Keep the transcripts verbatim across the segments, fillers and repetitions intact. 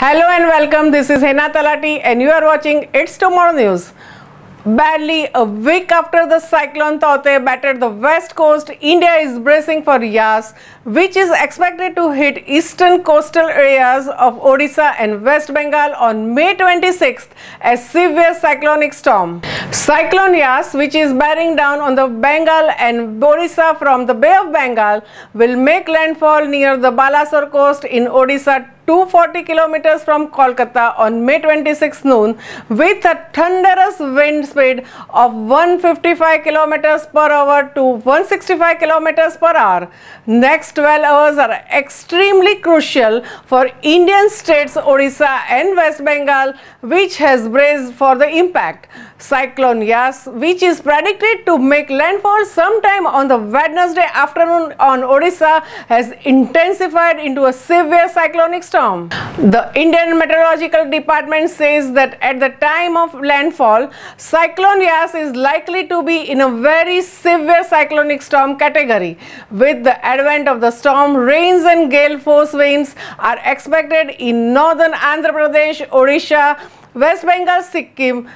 Hello and welcome. This is Hena Talati and you are watching It's Tomorrow News. Barely a week after the cyclone Tauktae battered the west coast, India is bracing for Yaas, which is expected to hit eastern coastal areas of Odisha and West Bengal on May twenty-sixth as severe cyclonic storm. Cyclone Yaas, which is bearing down on the Bengal and Odisha from the Bay of Bengal, will make landfall near the Balasar coast in Odisha two hundred forty kilometers from Kolkata on May twenty-sixth noon, with a thunderous wind speed of one hundred fifty-five kilometers per hour to one hundred sixty-five kilometers per hour. Next twelve hours are extremely crucial for Indian states Odisha and West Bengal, which has braced for the impact. Cyclone Yaas, which is predicted to make landfall sometime on the Wednesday afternoon on Odisha, has intensified into a severe cyclonic storm. The Indian Meteorological Department says that at the time of landfall, Cyclone Yaas is likely to be in a very severe cyclonic storm category. With the advent of the storm, rains and gale force winds are expected in northern Andhra Pradesh, Odisha, West Bengal, Sikkim,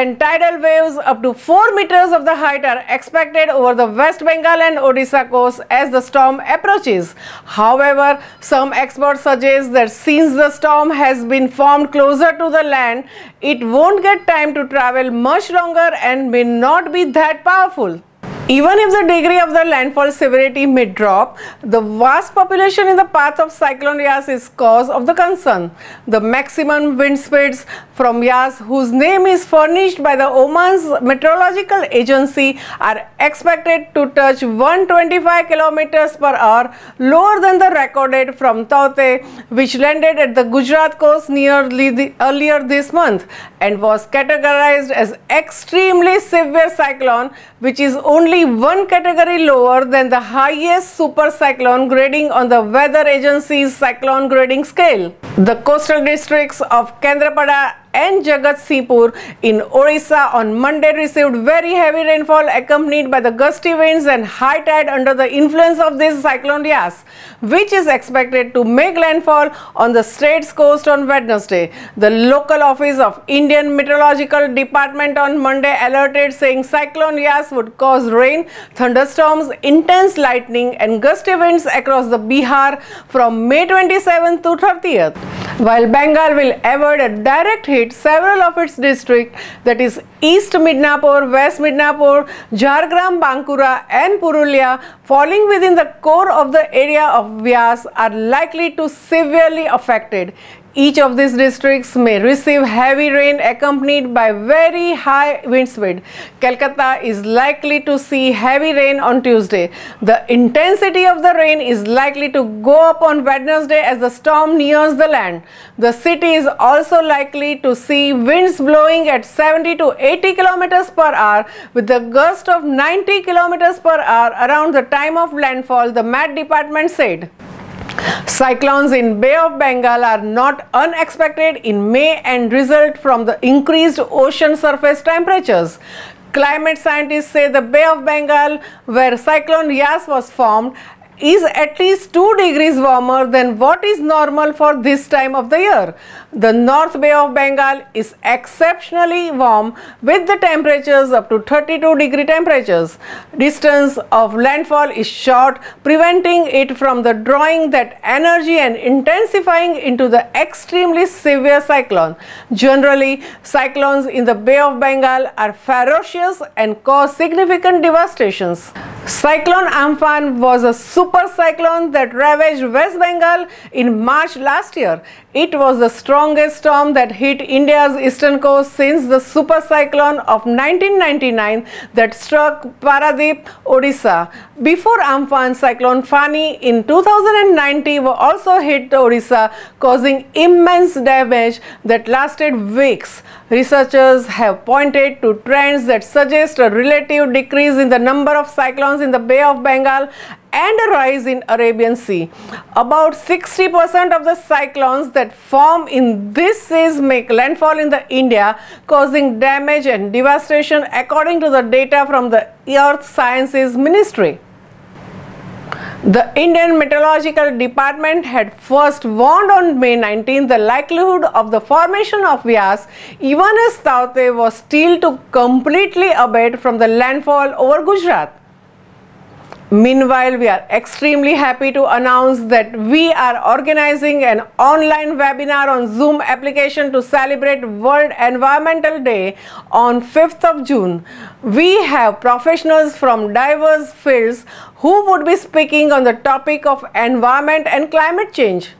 and tidal waves up to four meters of the height are expected over the West Bengal and Odisha coast as the storm approaches. However, some experts suggest that since the storm has been formed closer to the land, it won't get time to travel much longer and may not be that powerful. Even if the degree of the landfall severity may drop, the vast population in the path of Cyclone Yaas is cause of the concern. The maximum wind speeds from Yaas, whose name is furnished by the Oman's Meteorological Agency, are expected to touch one hundred twenty-five kilometers per hour, lower than the recorded from Tauktae, which landed at the Gujarat coast nearly the, earlier this month and was categorized as extremely severe cyclone, which is only one category lower than the highest super cyclone grading on the weather agency's cyclone grading scale. The coastal districts of Kendrapada and Jagatsinghpur in Odisha on Monday received very heavy rainfall accompanied by the gusty winds and high tide under the influence of this cyclone Yaas, which is expected to make landfall on the state's coast on Wednesday. The local office of Indian Meteorological Department on Monday alerted, saying cyclone Yaas would cause rain, thunderstorms, intense lightning and gusty winds across the Bihar from May twenty-seventh to thirtieth. While Bengal will avoid a direct hit, several of its districts, that is East Midnapore, West Midnapore, Jhargram, Bankura and Purulia, falling within the core of the area of Yaas, are likely to severely affected. Each of these districts may receive heavy rain accompanied by very high wind speed. Kolkata is likely to see heavy rain on Tuesday. The intensity of the rain is likely to go up on Wednesday as the storm nears the land. The city is also likely to see winds blowing at seventy to eighty kilometers per hour with a gust of ninety kilometers per hour around the time of landfall, the Met Department said. Cyclones in Bay of Bengal are not unexpected in May and result from the increased ocean surface temperatures. Climate scientists say the Bay of Bengal, where Cyclone Yaas was formed, is at least two degrees warmer than what is normal for this time of the year. The North Bay of Bengal is exceptionally warm, with the temperatures up to thirty-two degree temperatures. Distance of landfall is short, preventing it from the drawing that energy and intensifying into the extremely severe cyclone. Generally, cyclones in the Bay of Bengal are ferocious and cause significant devastations. Cyclone Amphan was a super cyclone that ravaged West Bengal in March last year. It was the strongest storm that hit India's eastern coast since the super cyclone of nineteen ninety-nine that struck Paradip, Odisha. Before Amphan, Cyclone Fani in two thousand nineteen also hit Odisha, causing immense damage that lasted weeks. Researchers have pointed to trends that suggest a relative decrease in the number of cyclones in the Bay of Bengal and a rise in Arabian Sea. About sixty percent of the cyclones that form in these seas make landfall in the India, causing damage and devastation, according to the data from the Earth Sciences Ministry. The Indian Meteorological Department had first warned on May nineteenth the likelihood of the formation of Yaas, even as Tauktae was still to completely abate from the landfall over Gujarat. Meanwhile, we are extremely happy to announce that we are organizing an online webinar on Zoom application to celebrate World Environmental Day on fifth of June. We have professionals from diverse fields who would be speaking on the topic of environment and climate change.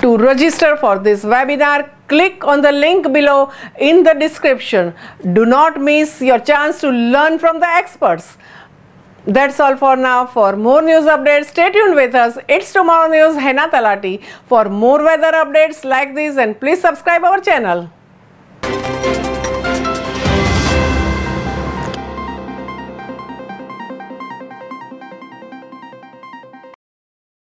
To register for this webinar, click on the link below in the description. Do not miss your chance to learn from the experts. That's all for now. For more news updates, stay tuned with us. It's Tomorrow News, Hena Talati. For more weather updates like this, and please subscribe our channel.